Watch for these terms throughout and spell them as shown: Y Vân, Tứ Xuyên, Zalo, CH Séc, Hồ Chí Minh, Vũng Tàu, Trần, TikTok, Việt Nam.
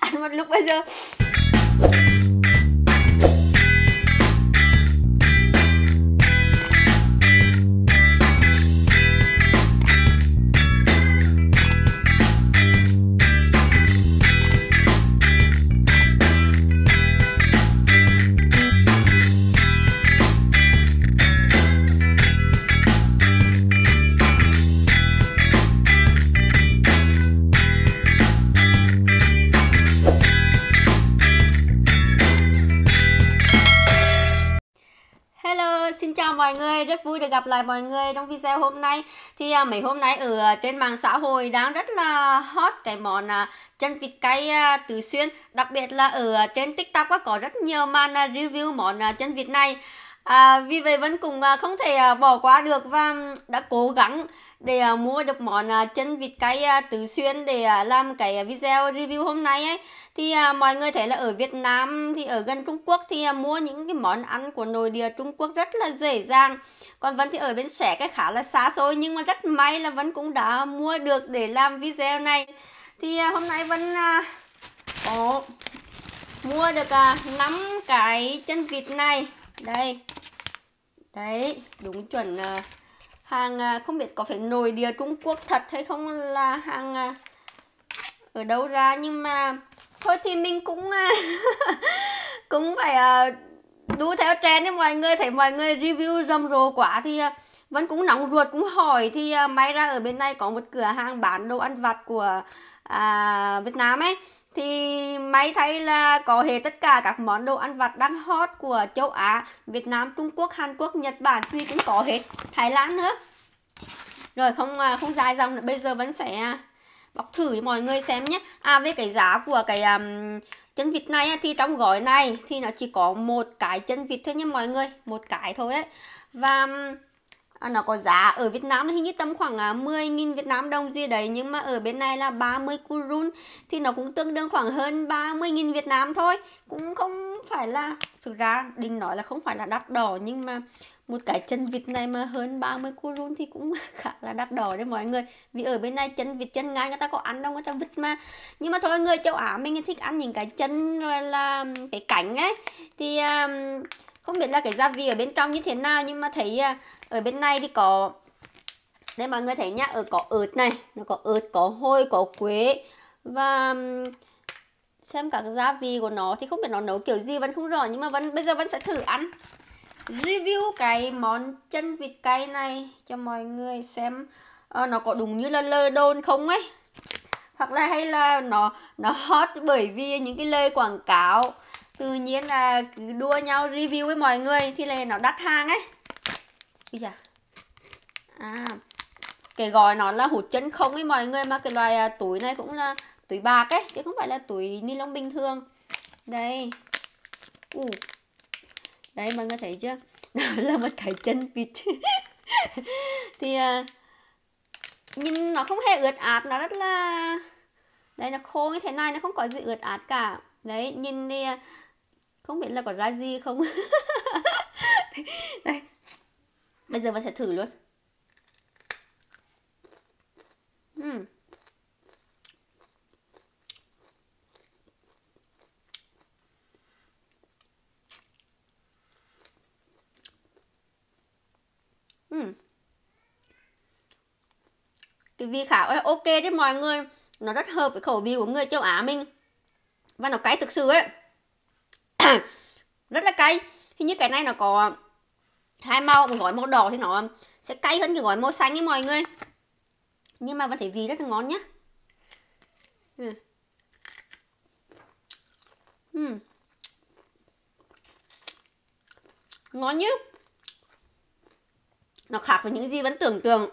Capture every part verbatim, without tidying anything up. Ăn một lúc bây giờ. Mọi người rất vui được gặp lại mọi người trong video hôm nay. Thì à, mấy hôm nay ở trên mạng xã hội đang rất là hot cái món à, chân vịt cay à, Tứ Xuyên, đặc biệt là ở trên TikTok có, có rất nhiều màn à, review món à, chân vịt này. à, Vì vậy vẫn cũng à, không thể à, bỏ qua được và đã cố gắng để à, mua được món à, chân vịt cay à, Tứ Xuyên để à, làm cái video review hôm nay ấy. Thì à, mọi người thấy là ở Việt Nam thì ở gần Trung Quốc thì à, mua những cái món ăn của nội địa Trung Quốc rất là dễ dàng. Còn Vân thì ở bên Séc cái khá là xa xôi, nhưng mà rất may là Vân cũng đã mua được để làm video này. Thì à, hôm nay Vân à, oh, mua được à, năm cái chân vịt này. Đây. Đấy, đúng chuẩn à, hàng à, không biết có phải nội địa Trung Quốc thật hay không là hàng à, ở đâu ra, nhưng mà thôi thì mình cũng cũng phải đu theo trend. Mọi người thấy mọi người review rầm rộ quá thì vẫn cũng nóng ruột cũng hỏi. Thì may ra ở bên này có một cửa hàng bán đồ ăn vặt của à, Việt Nam ấy, thì may thấy là có hết tất cả các món đồ ăn vặt đang hot của châu Á, Việt Nam, Trung Quốc, Hàn Quốc, Nhật Bản, gì cũng có hết, Thái Lan nữa. Rồi không không dài dòng nữa, bây giờ vẫn sẽ bọc thử cho mọi người xem nhé. À, với cái giá của cái um, chân vịt này thì trong gói này thì nó chỉ có một cái chân vịt thôi nha mọi người, một cái thôi ấy. Và um, nó có giá ở Việt Nam hình như tầm khoảng uh, mười nghìn Việt Nam đồng gì đấy, nhưng mà ở bên này là ba mươi kurun, thì nó cũng tương đương khoảng hơn ba mươi nghìn Việt Nam thôi. Cũng không phải là, thực ra định nói là không phải là đắt đỏ, nhưng mà một cái chân vịt này mà hơn ba mươi kurun thì cũng khá là đắt đỏ đấy mọi người. Vì ở bên này chân vịt chân ngai người ta có ăn đâu, người ta vứt mà. Nhưng mà thôi, người châu Á mình thích ăn những cái chân rồi là cái cánh ấy. Thì um, không biết là cái gia vị ở bên trong như thế nào, nhưng mà thấy uh, ở bên này thì có. Đây mọi người thấy nhá, ở có ớt này, nó có ớt, có hồi, có quế. Và um, xem các gia vị của nó thì không biết nó nấu kiểu gì vẫn không rõ. Nhưng mà vẫn bây giờ vẫn sẽ thử ăn, review cái món chân vịt cay này cho mọi người xem à, nó có đúng như là lời đồn không ấy, hoặc là hay là nó nó hot bởi vì những cái lời quảng cáo tự nhiên là cứ đua nhau review với mọi người thì là nó đắt hàng ấy. Bây giờ à, cái gọi nó là hột chân không ấy mọi người, mà cái loại túi này cũng là túi bạc ấy chứ không phải là túi ni lông bình thường. Đây uh. Đấy mọi người thấy chưa, đó là một cái chân vịt. Thì uh, nhìn nó không hề ướt át, nó rất là, đấy nó khô như thế này, nó không có gì ướt át cả. Đấy nhìn đi, không biết là có ra gì không. Đây, bây giờ mình sẽ thử luôn. uhm. Cái vị khá là ok đấy mọi người, nó rất hợp với khẩu vị của người châu Á mình. Và nó cay thực sự ấy. Rất là cay. Hình như cái này nó có hai màu, một gói màu đỏ thì nó sẽ cay hơn cái gói màu xanh ấy mọi người. Nhưng mà vẫn thấy vị rất là ngon nhá. uhm. Uhm. Ngon nhá. Nó khác với những gì vẫn tưởng tượng.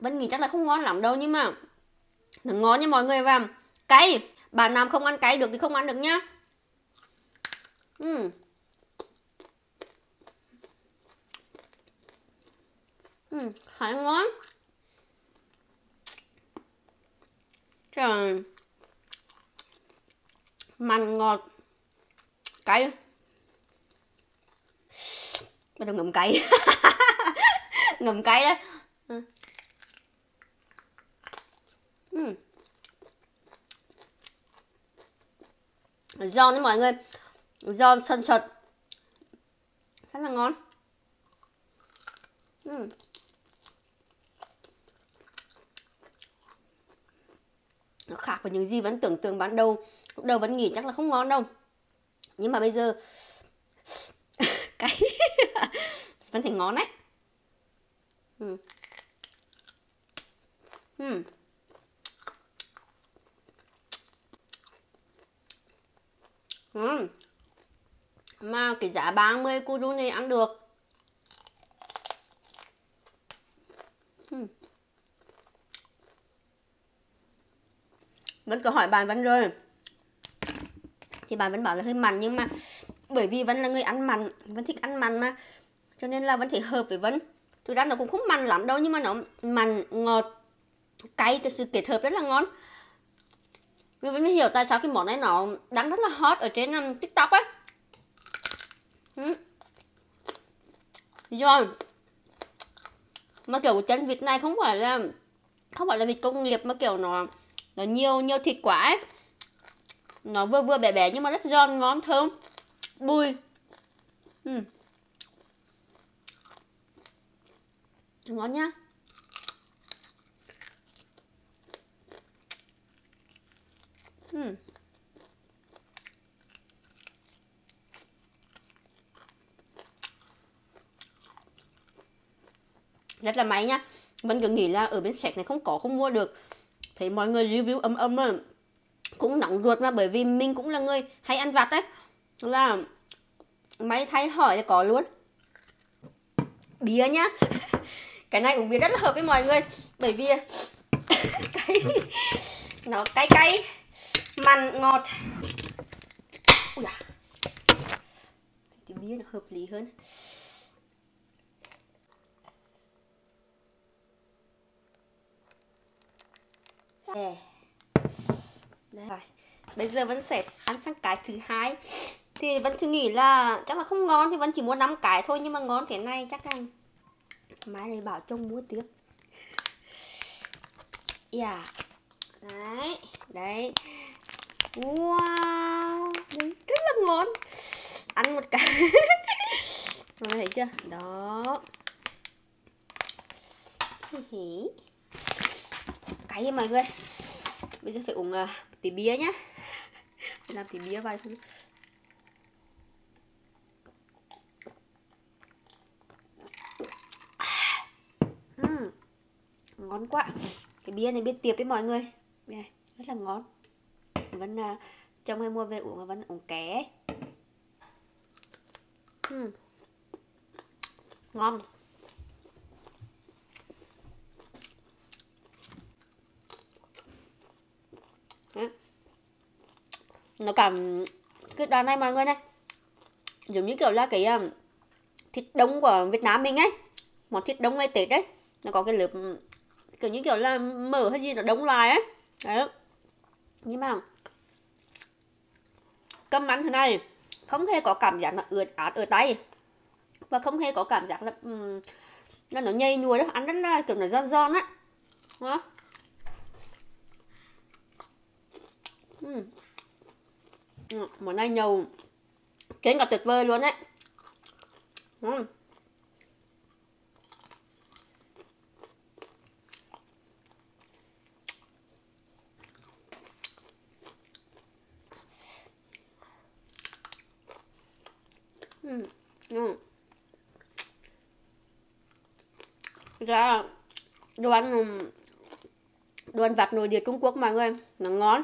Vẫn nghĩ chắc là không ngon lắm đâu, nhưng mà nó ngon nha mọi người. Và cay, bạn nào không ăn cay được thì không ăn được nhá. uhm. uhm, Khá ngon. Trời, mặn ngọt cay, bắt đầu ngậm cay. Ngậm cay đấy. giòn đấy mọi người, giòn sần sật, rất là ngon. uhm. Nó khác với những gì vẫn tưởng tượng ban đầu. Lúc đầu vẫn nghĩ chắc là không ngon đâu, nhưng mà bây giờ cái vẫn thấy ngon đấy. uhm. uhm. uhm. Mà cái giá ba mươi kudu này ăn được. uhm. Vẫn có hỏi bạn Vân rồi thì bạn Vân bảo là hơi mặn, nhưng mà bởi vì Vân là người ăn mặn, Vân thích ăn mặn mà, cho nên là Vân thấy hợp với Vân. Thực ra nó cũng không mặn lắm đâu, nhưng mà nó mặn, ngọt, cay, cái sự kết hợp rất là ngon. Vì Vân mới hiểu tại sao cái món này nó đang rất là hot ở trên TikTok á. Rồi mà kiểu chân vịt này không phải là không phải là vịt công nghiệp, mà kiểu nó nó nhiều nhiều thịt quá ấy. Nó vừa vừa bé bé nhưng mà rất giòn, ngon, thơm, bùi. uhm. Ngon nhá. uhm. Rất là may nhá. Mình cứ nghĩ là ở bên Sẹc này không có, không mua được. Thấy mọi người review âm âm rồi cũng nóng ruột mà, bởi vì mình cũng là người hay ăn vặt đấy, là máy thay hỏi là có luôn. Bia nhá, cái này uống bia rất là hợp với mọi người, bởi vì cái... nó cay cay, mặn, ngọt. Ui à, cái bia nó hợp lý hơn. Đây. Đây. Bây giờ Vân sẽ ăn sang cái thứ hai. Thì Vân suy nghĩ là chắc là không ngon thì Vân chỉ mua năm cái thôi, nhưng mà ngon thế này chắc là mai này bảo chồng mua tiếp. Yeah. Đấy, đấy. Wow, đấy. Rất là ngon. Ăn một cái. Mọi người thấy chưa? Đó. Hí. Cái mọi người, bây giờ phải uống uh, tí bia nhá. Làm tí bia vài phút. uhm. Ngon quá. Cái bia này bia tiệp với mọi người, yeah, rất là ngon. Vẫn uh, chồng hay mua về uống, vẫn uống ké. uhm. Ngon. Nó cảm cái đòn này mọi người này giống như kiểu là cái um, thịt đông của Việt Nam mình ấy, món thịt đông ngày Tết đấy, nó có cái lớp kiểu như kiểu là mỡ hay gì nó đông lại ấy. Đấy, nhưng mà cơm ăn thế này không hề có cảm giác là ướt át ở tay, và không hề có cảm giác là um, là nó nhầy nhùa đó, ăn rất là kiểu nó giòn giòn á. Đó. uhm. Món này nhiều kén cả tuyệt vời luôn đấy. uhm. uhm. uhm. Ra đồ ăn đồ ăn vặt nội địa Trung Quốc mọi người nó ngon,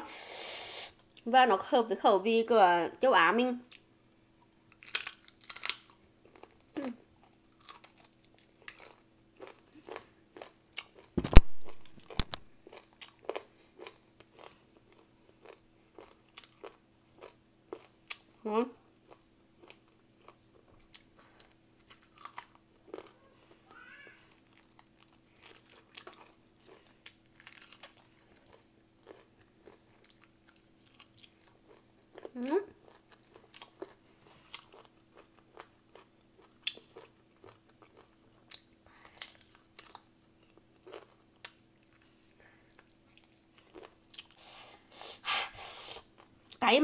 và nó hợp với khẩu vị của châu Á mình. Ngon.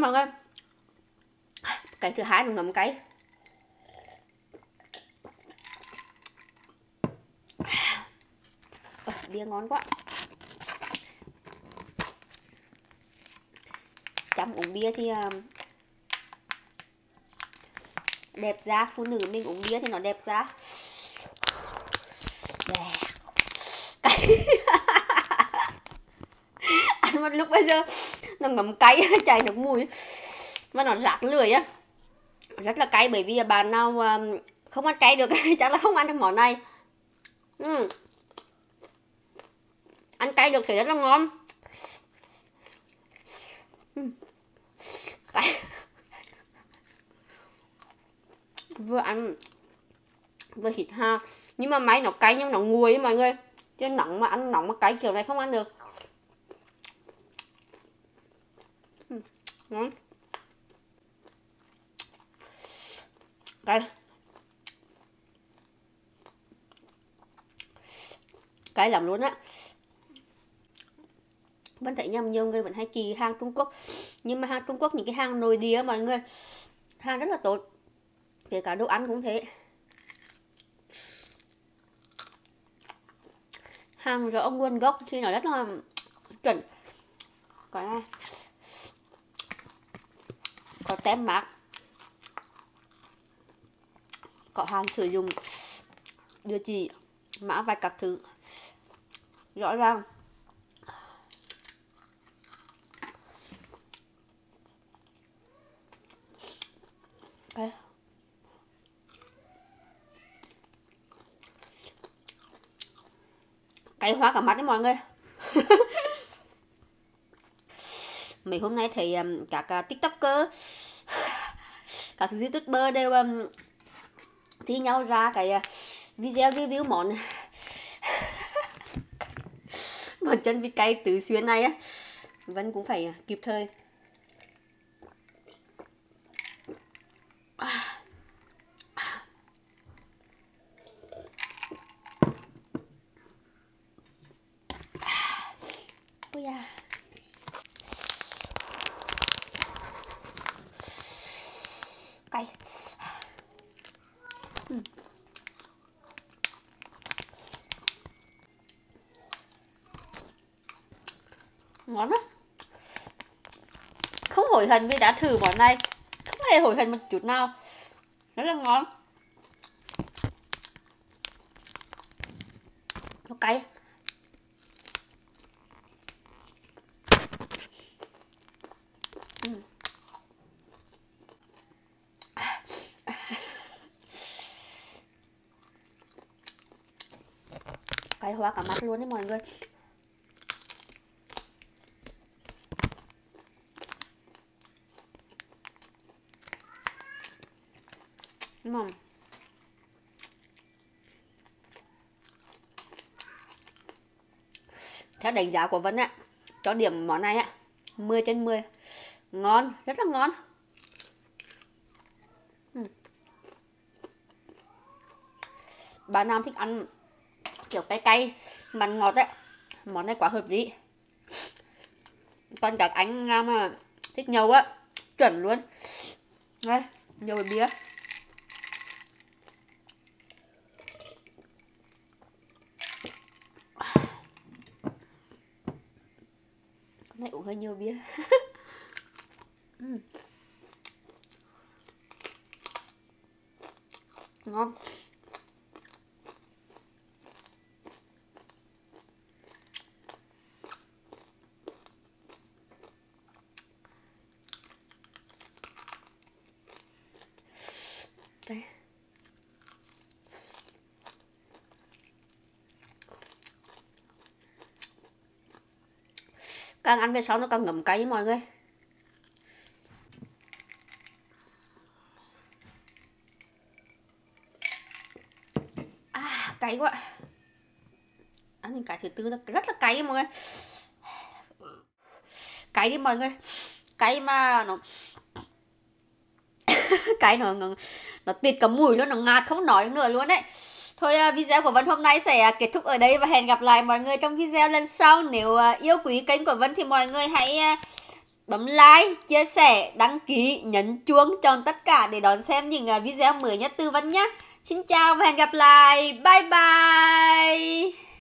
Mọi người Cái thứ hai mình ngậm cái. Ờ, bia ngon quá. Chăm uống bia thì đẹp da, phụ nữ mình uống bia thì nó đẹp da. Ăn một lúc bây giờ nó ngấm cay, chảy nước mũi mà nó rát lưỡi á, rất là cay. Bởi vì bạn nào không ăn cay được chắc là không ăn được món này. Ừ. Ăn cay được thì rất là ngon. Cay. Vừa ăn vừa thịt ha, nhưng mà máy nó cay nhưng nó nguội ấy mọi người, chứ nóng mà ăn nóng mà cay kiểu này không ăn được. Ừ. Ngon. Cay. Cay lắm luôn á. Vẫn thấy nhầm nhiều người vẫn hay kỳ hàng Trung Quốc, nhưng mà hàng Trung Quốc những cái hàng nội địa mọi người, hàng rất là tốt, kể cả đồ ăn cũng thế. Hàng rõ nguồn gốc thì nó rất là chuẩn, có có tem mác, có hàng sử dụng, địa chỉ, mã vạch các thứ rõ ràng. Okay. Cay hóa cả mắt đấy mọi người. Mấy hôm nay thì um, các uh, tiktoker, các youtuber đều um, thi nhau ra cái uh, video review món món chân vịt cay Tứ Xuyên này á. Vân cũng phải uh, kịp thời. Cay. Ừ. Ngon lắm. Không hối hận vì đã thử món này, không hề hối hận một chút nào, rất là ngon. Nó cay. Cay hóa cả mắt luôn đấy mọi người. Mầm. Theo đánh giá của Vân ạ, cho điểm món này ạ, mười trên mười. Ngon, rất là ngon. Ừ. Bà Nam thích ăn kiểu cay cay, mặn ngọt đấy, món này quá hợp lý. Còn các anh Nam mà thích nhậu á, chuẩn luôn. Đây, nhậu bia. Hôm nay uống hơi nhiều bia. Uhm. Ngon. Đây. Càng ăn về sau nó càng ngấm cay mọi người. À, cay quá. Ăn những cái thứ tư là rất là cay mọi người. Cay đi mọi người. Cay mà nó cái nó, nó, nó tiệt cả mùi luôn, nó ngạt không nói nữa luôn đấy. Thôi video của Vân hôm nay sẽ kết thúc ở đây và hẹn gặp lại mọi người trong video lần sau. Nếu yêu quý kênh của Vân thì mọi người hãy Bấm like, chia sẻ, đăng ký, nhấn chuông cho tất cả để đón xem những video mới nhất từ Vân nhé. Xin chào và hẹn gặp lại. Bye bye.